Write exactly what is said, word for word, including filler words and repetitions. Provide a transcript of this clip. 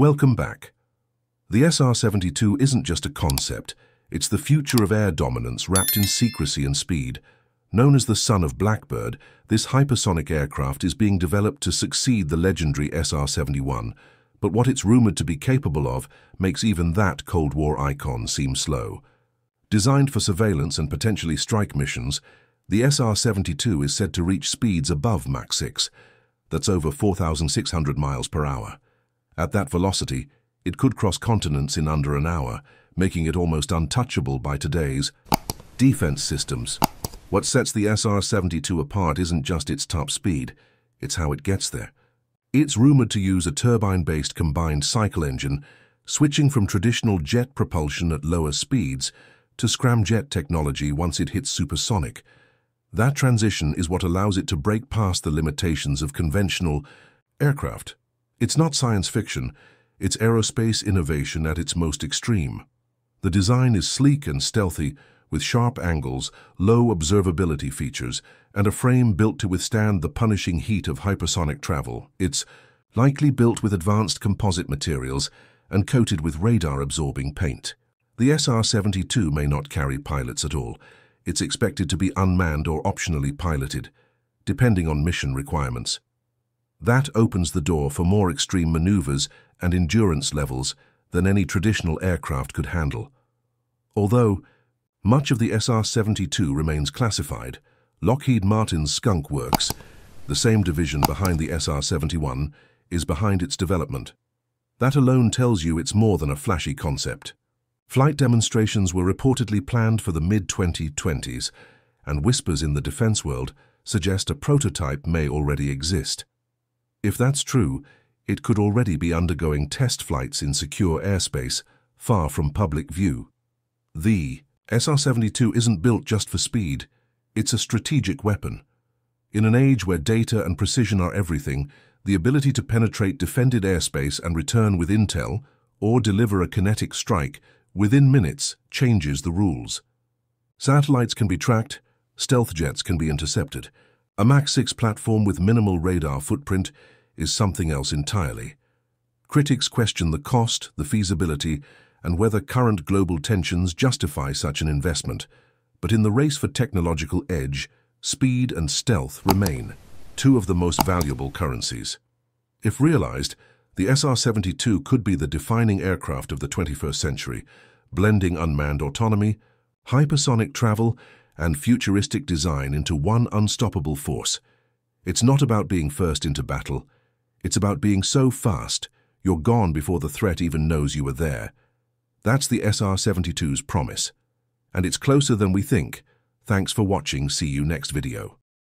Welcome back. The S R seventy-two isn't just a concept, it's the future of air dominance wrapped in secrecy and speed. Known as the son of Blackbird, this hypersonic aircraft is being developed to succeed the legendary S R seventy-one, but what it's rumored to be capable of makes even that Cold War icon seem slow. Designed for surveillance and potentially strike missions, the S R seventy-two is said to reach speeds above Mach six, that's over four thousand six hundred miles per hour. At that velocity, it could cross continents in under an hour, making it almost untouchable by today's defense systems. What sets the S R seventy-two apart isn't just its top speed, it's how it gets there. It's rumored to use a turbine-based combined cycle engine, switching from traditional jet propulsion at lower speeds to scramjet technology once it hits supersonic. That transition is what allows it to break past the limitations of conventional aircraft. It's not science fiction, it's aerospace innovation at its most extreme. The design is sleek and stealthy, with sharp angles, low observability features, and a frame built to withstand the punishing heat of hypersonic travel. It's likely built with advanced composite materials and coated with radar-absorbing paint. The S R seventy-two may not carry pilots at all. It's expected to be unmanned or optionally piloted, depending on mission requirements. That opens the door for more extreme maneuvers and endurance levels than any traditional aircraft could handle. Although much of the S R seventy-two remains classified, Lockheed Martin's Skunk Works, the same division behind the S R seventy-one, is behind its development. That alone tells you it's more than a flashy concept. Flight demonstrations were reportedly planned for the mid twenty twenties, and whispers in the defense world suggest a prototype may already exist. If that's true, it could already be undergoing test flights in secure airspace, far from public view. The S R seventy-two isn't built just for speed, it's a strategic weapon. In an age where data and precision are everything, the ability to penetrate defended airspace and return with intel, or deliver a kinetic strike, within minutes changes the rules. Satellites can be tracked, stealth jets can be intercepted. A Mach six platform with minimal radar footprint is something else entirely. Critics question the cost, the feasibility, and whether current global tensions justify such an investment. But in the race for technological edge, speed and stealth remain two of the most valuable currencies. If realized, the S R seventy-two could be the defining aircraft of the twenty-first century, blending unmanned autonomy, hypersonic travel, and futuristic design into one unstoppable force. It's not about being first into battle. It's about being so fast, you're gone before the threat even knows you were there. That's the S R seventy-two's promise. And it's closer than we think. Thanks for watching. See you next video.